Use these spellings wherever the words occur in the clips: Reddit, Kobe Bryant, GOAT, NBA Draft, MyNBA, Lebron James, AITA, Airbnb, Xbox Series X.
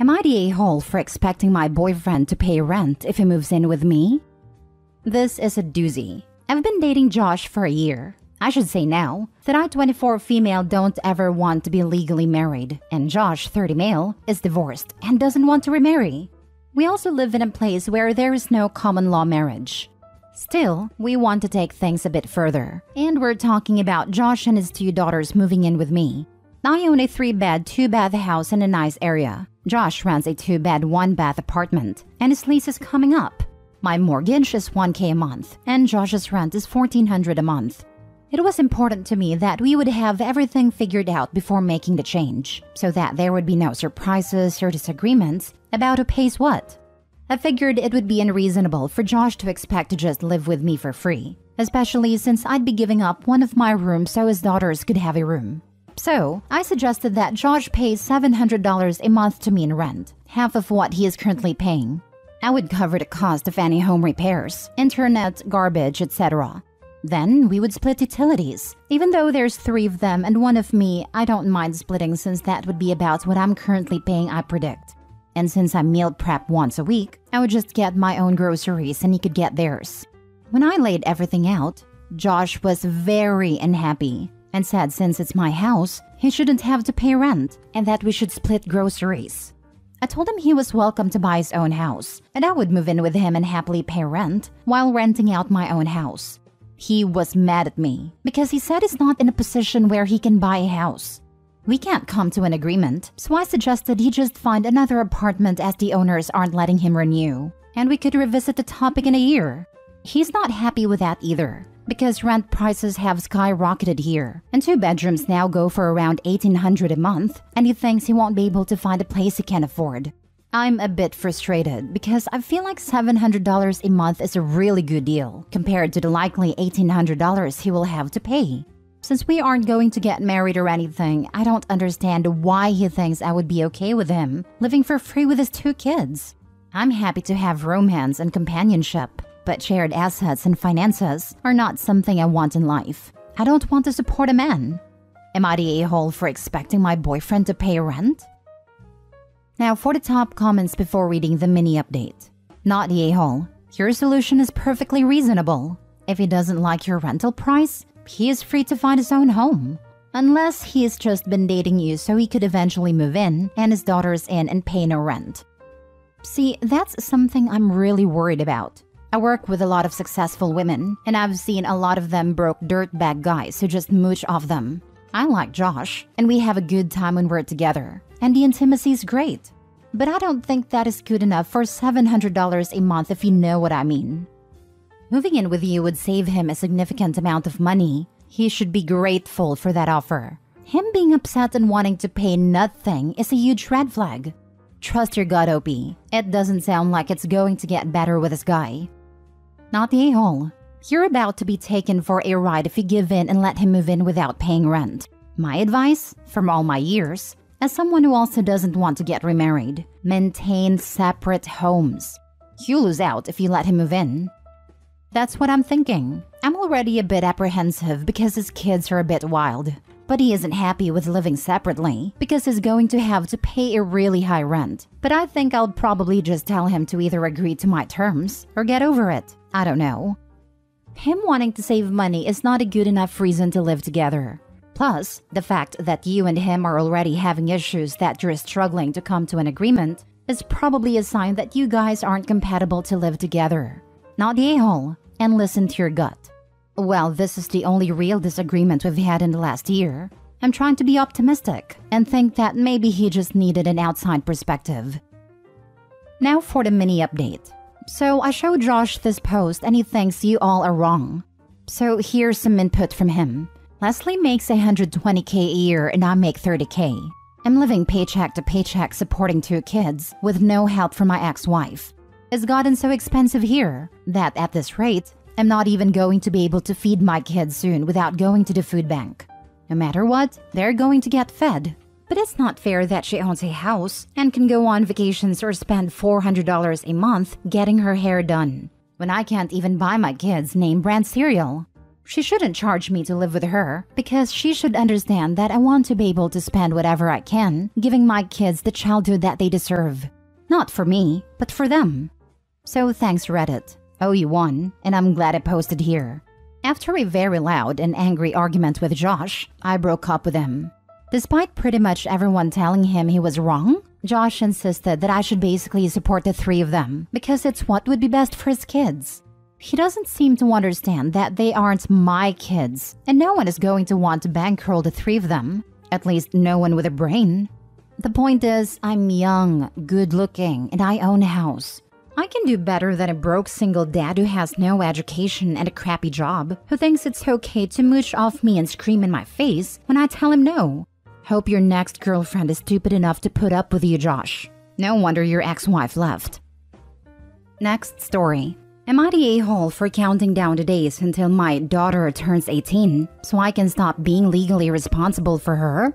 Am I the a-hole for expecting my boyfriend to pay rent if he moves in with me? This is a doozy. I've been dating Josh for a year. I should say now that I, 24 female, don't ever want to be legally married, and Josh, 30 male, is divorced and doesn't want to remarry. We also live in a place where there is no common law marriage. Still, we want to take things a bit further, and we're talking about Josh and his two daughters moving in with me. I own a 3-bed, 2-bath house in a nice area. Josh rents a 2-bed, 1-bath apartment, and his lease is coming up. My mortgage is $1K a month, and Josh's rent is $1,400 a month. It was important to me that we would have everything figured out before making the change, so that there would be no surprises or disagreements about who pays what. I figured it would be unreasonable for Josh to expect to just live with me for free, especially since I'd be giving up one of my rooms so his daughters could have a room. So, I suggested that Josh pays $700 a month to me in rent, half of what he is currently paying. I would cover the cost of any home repairs, internet, garbage, etc. Then, we would split utilities. Even though there's 3 of them and 1 of me, I don't mind splitting since that would be about what I'm currently paying, I predict. And since I meal prep once a week, I would just get my own groceries and he could get theirs. When I laid everything out, Josh was very unhappy and said since it's my house, he shouldn't have to pay rent and that we should split groceries. I told him he was welcome to buy his own house and I would move in with him and happily pay rent while renting out my own house. He was mad at me because he said he's not in a position where he can buy a house. We can't come to an agreement, so I suggested he just find another apartment as the owners aren't letting him renew, and we could revisit the topic in a year. He's not happy with that either, because rent prices have skyrocketed here, and 2 bedrooms now go for around $1,800 a month, and he thinks he won't be able to find a place he can afford. I'm a bit frustrated because I feel like $700 a month is a really good deal compared to the likely $1,800 he will have to pay. Since we aren't going to get married or anything, I don't understand why he thinks I would be okay with him living for free with his 2 kids. I'm happy to have romance and companionship, but shared assets and finances are not something I want in life. I don't want to support a man. Am I the a-hole for expecting my boyfriend to pay rent? Now for the top comments before reading the mini update. Not the a-hole. Your solution is perfectly reasonable. If he doesn't like your rental price, he is free to find his own home. Unless he has just been dating you so he could eventually move in and his daughters in and pay no rent. See, that's something I'm really worried about. I work with a lot of successful women, and I've seen a lot of them broke dirtbag guys who just mooch off them. I like Josh, and we have a good time when we're together, and the intimacy is great. But I don't think that is good enough for $700 a month, if you know what I mean. Moving in with you would save him a significant amount of money. He should be grateful for that offer. Him being upset and wanting to pay nothing is a huge red flag. Trust your gut, OP. It doesn't sound like it's going to get better with this guy. Not the a-hole. You're about to be taken for a ride if you give in and let him move in without paying rent. My advice, from all my years, as someone who also doesn't want to get remarried, maintain separate homes. You lose out if you let him move in. That's what I'm thinking. I'm already a bit apprehensive because his kids are a bit wild, but he isn't happy with living separately because he's going to have to pay a really high rent. But I think I'll probably just tell him to either agree to my terms or get over it. I don't know. Him wanting to save money is not a good enough reason to live together. Plus, the fact that you and him are already having issues that you're struggling to come to an agreement is probably a sign that you guys aren't compatible to live together. Not the a-hole, and listen to your gut. Well, this is the only real disagreement we've had in the last year. I'm trying to be optimistic and think that maybe he just needed an outside perspective. Now for the mini update. So I showed Josh this post and he thinks you all are wrong. So here's some input from him. Leslie makes $120K a year and I make $30K. I'm living paycheck to paycheck supporting 2 kids with no help from my ex-wife. It's gotten so expensive here that at this rate, I'm not even going to be able to feed my kids soon without going to the food bank. No matter what, they're going to get fed. But it's not fair that she owns a house and can go on vacations or spend $400 a month getting her hair done, when I can't even buy my kids name brand cereal. She shouldn't charge me to live with her, because she should understand that I want to be able to spend whatever I can, giving my kids the childhood that they deserve. Not for me, but for them. So thanks, Reddit. Owe you one, and I'm glad I posted here. After a very loud and angry argument with Josh, I broke up with him. Despite pretty much everyone telling him he was wrong, Josh insisted that I should basically support the three of them because it's what would be best for his kids. He doesn't seem to understand that they aren't my kids, and no one is going to want to bankroll the three of them, at least no one with a brain. The point is, I'm young, good-looking, and I own a house. I can do better than a broke single dad who has no education and a crappy job, who thinks it's okay to mooch off me and scream in my face when I tell him no. Hope your next girlfriend is stupid enough to put up with you, Josh. No wonder your ex-wife left. Next story. Am I the a-hole for counting down the days until my daughter turns 18 so I can stop being legally responsible for her?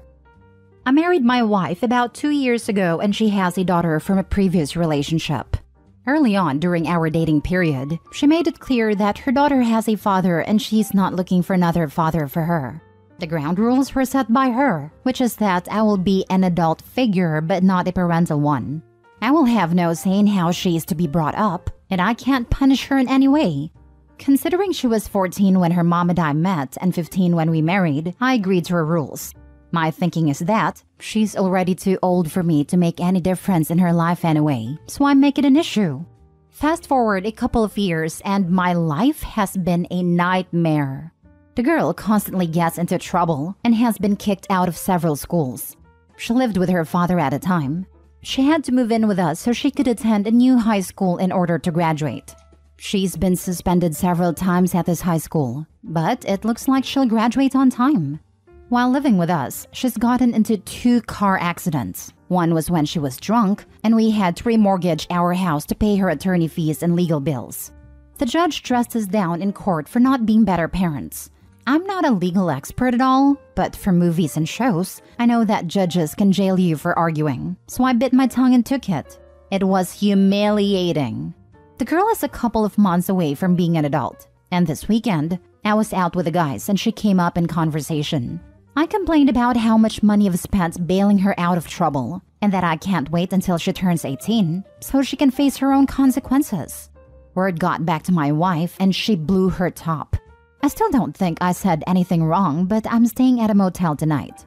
I married my wife about 2 years ago and she has a daughter from a previous relationship. Early on during our dating period, she made it clear that her daughter has a father and she's not looking for another father for her. The ground rules were set by her, which is that I will be an adult figure but not a parental one. I will have no say in how she is to be brought up, and I can't punish her in any way. Considering she was 14 when her mom and I met and 15 when we married, I agreed to her rules. My thinking is that she's already too old for me to make any difference in her life anyway, so I make it an issue. Fast forward a couple of years and my life has been a nightmare. The girl constantly gets into trouble and has been kicked out of several schools. She lived with her father at a time. She had to move in with us so she could attend a new high school in order to graduate. She's been suspended several times at this high school, but it looks like she'll graduate on time. While living with us, she's gotten into 2 car accidents. One was when she was drunk, and we had to remortgage our house to pay her attorney fees and legal bills. The judge dressed us down in court for not being better parents. I'm not a legal expert at all, but for movies and shows, I know that judges can jail you for arguing, so I bit my tongue and took it. It was humiliating. The girl is a couple of months away from being an adult, and this weekend, I was out with the guys and she came up in conversation. I complained about how much money I've spent bailing her out of trouble, and that I can't wait until she turns 18 so she can face her own consequences. Word got back to my wife and she blew her top. I still don't think I said anything wrong, but I'm staying at a motel tonight.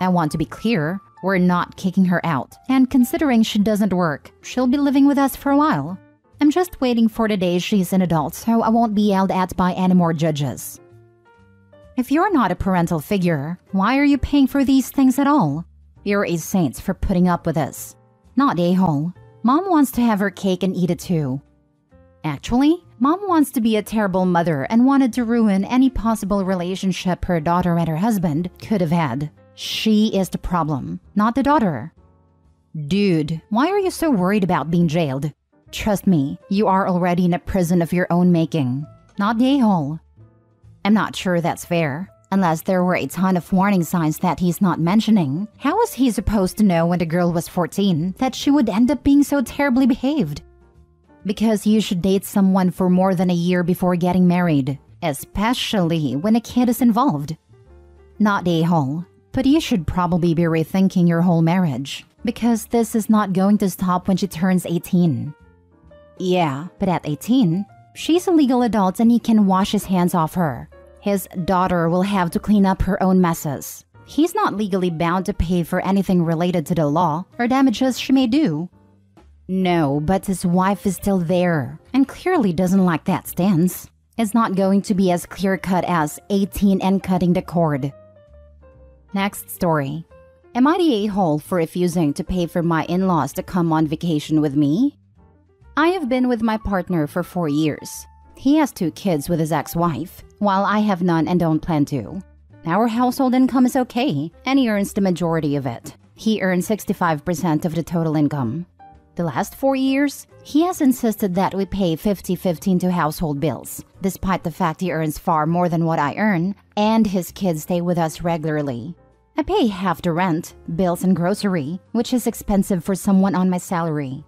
I want to be clear, we're not kicking her out, and considering she doesn't work, she'll be living with us for a while. I'm just waiting for the day she's an adult so I won't be yelled at by any more judges. If you're not a parental figure, why are you paying for these things at all? You're a saint for putting up with this. Not a-hole. Mom wants to have her cake and eat it too. Actually, Mom wants to be a terrible mother and wanted to ruin any possible relationship her daughter and her husband could have had. She is the problem, not the daughter. Dude, why are you so worried about being jailed? Trust me, you are already in a prison of your own making, not the a-hole. I'm not sure that's fair. Unless there were a ton of warning signs that he's not mentioning, how was he supposed to know when the girl was 14 that she would end up being so terribly behaved? Because you should date someone for more than a year before getting married, especially when a kid is involved. Not a-hole, but you should probably be rethinking your whole marriage, because this is not going to stop when she turns 18. Yeah, but at 18, she's a legal adult and he can wash his hands off her. His daughter will have to clean up her own messes. He's not legally bound to pay for anything related to the law or damages she may do. No, but his wife is still there and clearly doesn't like that stance. It's not going to be as clear-cut as 18 and cutting the cord. Next story. Am I the a-hole for refusing to pay for my in-laws to come on vacation with me? I have been with my partner for 4 years. He has 2 kids with his ex-wife, while I have none and don't plan to. Our household income is okay, and he earns the majority of it. He earns 65% of the total income. The last 4 years, he has insisted that we pay 50-15 to household bills, despite the fact he earns far more than what I earn, and his kids stay with us regularly. I pay half the rent, bills and grocery, which is expensive for someone on my salary.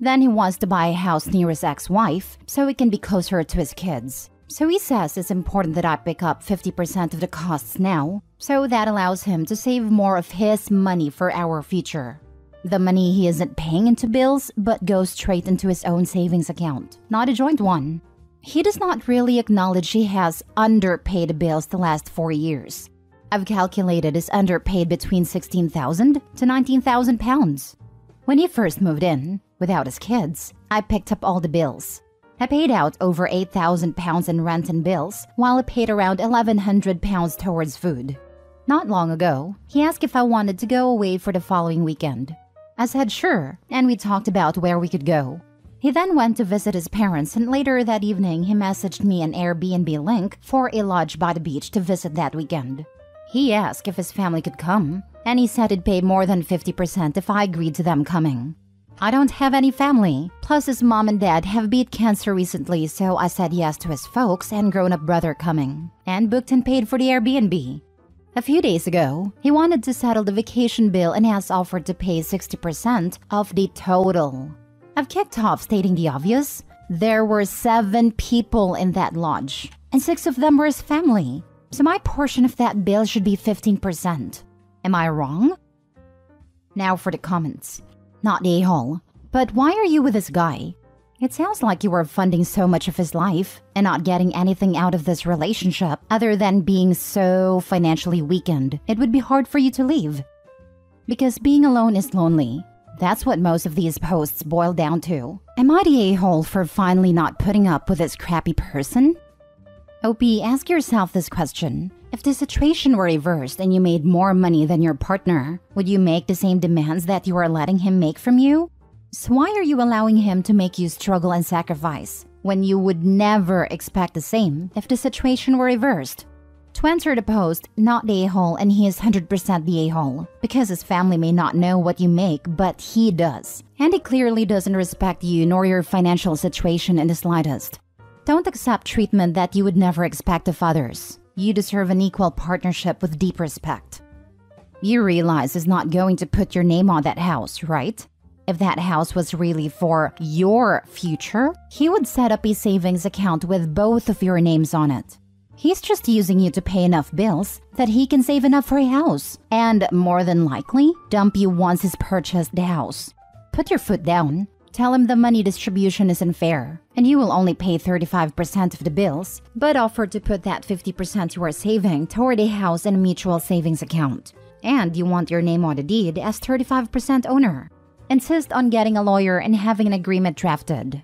Then he wants to buy a house near his ex-wife so he can be closer to his kids, so he says it's important that I pick up 50% of the costs now, so that allows him to save more of his money for our future. The money he isn't paying into bills, but goes straight into his own savings account, not a joint one. He does not really acknowledge he has underpaid bills the last 4 years. I've calculated his underpaid between 16,000 to 19,000 pounds. When he first moved in, without his kids, I picked up all the bills. I paid out over 8,000 pounds in rent and bills, while I paid around 1,100 pounds towards food. Not long ago, he asked if I wanted to go away for the following weekend. I said sure, and we talked about where we could go. He then went to visit his parents, and later that evening he messaged me an Airbnb link for a lodge by the beach to visit that weekend. He asked if his family could come, and he said he'd pay more than 50% if I agreed to them coming. I don't have any family, plus his mom and dad have beat cancer recently, so I said yes to his folks and grown-up brother coming, and booked and paid for the Airbnb. A few days ago, he wanted to settle the vacation bill and has offered to pay 60% of the total. I've kicked off stating the obvious. There were 7 people in that lodge, and 6 of them were his family, so my portion of that bill should be 15%. Am I wrong? Now for the comments. Not the a-hole, but why are you with this guy? It sounds like you are funding so much of his life and not getting anything out of this relationship other than being so financially weakened, it would be hard for you to leave. Because being alone is lonely. That's what most of these posts boil down to. Am I the a-hole for finally not putting up with this crappy person? OP, ask yourself this question. If the situation were reversed and you made more money than your partner, would you make the same demands that you are letting him make from you? So why are you allowing him to make you struggle and sacrifice when you would never expect the same if the situation were reversed? To answer the post, not the a-hole, and he is 100% the a-hole because his family may not know what you make, but he does. And he clearly doesn't respect you nor your financial situation in the slightest. Don't accept treatment that you would never expect of others. You deserve an equal partnership with deep respect. You realize he's not going to put your name on that house, right? If that house was really for your future, he would set up a savings account with both of your names on it. He's just using you to pay enough bills that he can save enough for a house, and more than likely, dump you once he's purchased the house. Put your foot down, tell him the money distribution isn't fair, and you will only pay 35% of the bills, but offer to put that 50% you are saving toward a house and mutual savings account. And you want your name on the deed as 35% owner. Insist on getting a lawyer and having an agreement drafted.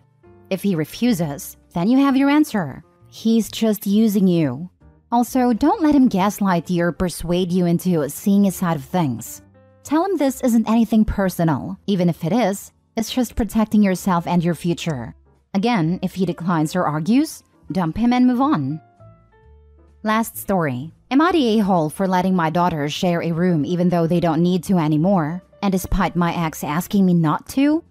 If he refuses, then you have your answer. He's just using you. Also, don't let him gaslight you or persuade you into seeing his side of things. Tell him this isn't anything personal. Even if it is, it's just protecting yourself and your future. Again, if he declines or argues, dump him and move on. Last story. Am I the a-hole for letting my daughters share a room even though they don't need to anymore? And despite my ex asking me not to?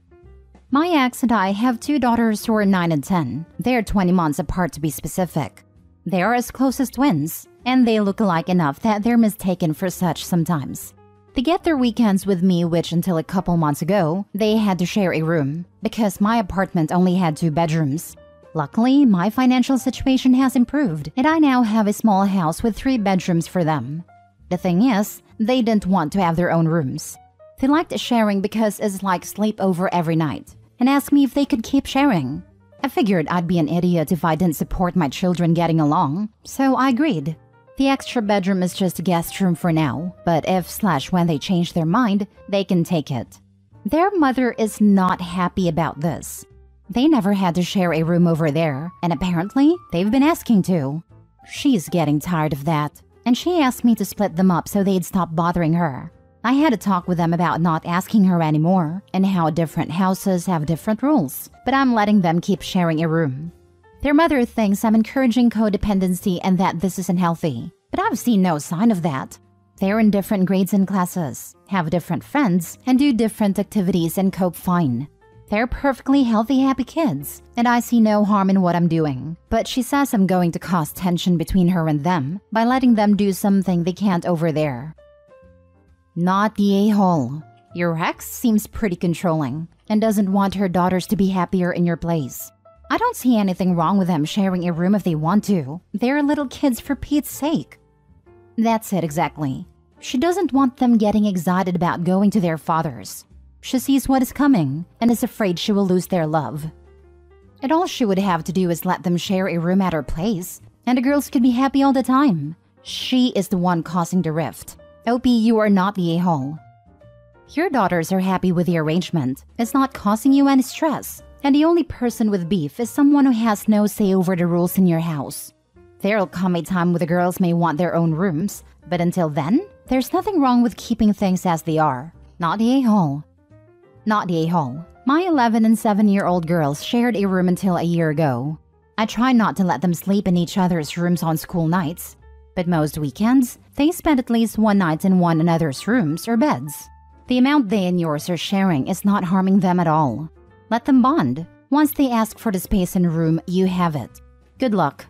My ex and I have 2 daughters who are 9 and 10. They're 20 months apart to be specific. They are as close as twins, and they look alike enough that they're mistaken for such sometimes. They get their weekends with me, which until a couple months ago, they had to share a room because my apartment only had 2 bedrooms. Luckily, my financial situation has improved, and I now have a small house with 3 bedrooms for them. The thing is, they didn't want to have their own rooms. They liked sharing because it's like sleepover every night, and asked me if they could keep sharing. I figured I'd be an idiot if I didn't support my children getting along, so I agreed. The extra bedroom is just a guest room for now, but if/when they change their mind, they can take it. Their mother is not happy about this. They never had to share a room over there, and apparently they've been asking to. She's getting tired of that, and she asked me to split them up so they'd stop bothering her. I had a talk with them about not asking her anymore and how different houses have different rules, but I'm letting them keep sharing a room. Their mother thinks I'm encouraging codependency and that this isn't healthy, but I've seen no sign of that. They're in different grades and classes, have different friends, and do different activities and cope fine. They're perfectly healthy, happy kids, and I see no harm in what I'm doing, but she says I'm going to cause tension between her and them by letting them do something they can't over there. Not the a-hole. Your ex seems pretty controlling and doesn't want her daughters to be happier in your place. I don't see anything wrong with them sharing a room if they want to. They're little kids for Pete's sake. That's it exactly. She doesn't want them getting excited about going to their father's. She sees what is coming and is afraid she will lose their love. And all she would have to do is let them share a room at her place, and the girls could be happy all the time. She is the one causing the rift. Opie, you are not the a-hole. Your daughters are happy with the arrangement. It's not causing you any stress. And the only person with beef is someone who has no say over the rules in your house. There'll come a time where the girls may want their own rooms, but until then, there's nothing wrong with keeping things as they are. Not the a-hole. Not the a-hole. My 11 and 7-year-old girls shared a room until a year ago. I try not to let them sleep in each other's rooms on school nights, but most weekends, they spend at least one night in one another's rooms or beds. The amount they and yours are sharing is not harming them at all. Let them bond. Once they ask for the space and room, you have it. Good luck.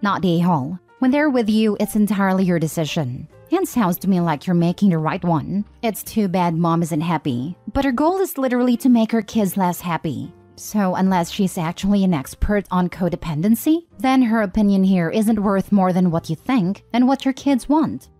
Not the a-hole. When they're with you, it's entirely your decision. And sounds to me like you're making the right one. It's too bad mom isn't happy. But her goal is literally to make her kids less happy. So unless she's actually an expert on codependency, then her opinion here isn't worth more than what you think and what your kids want.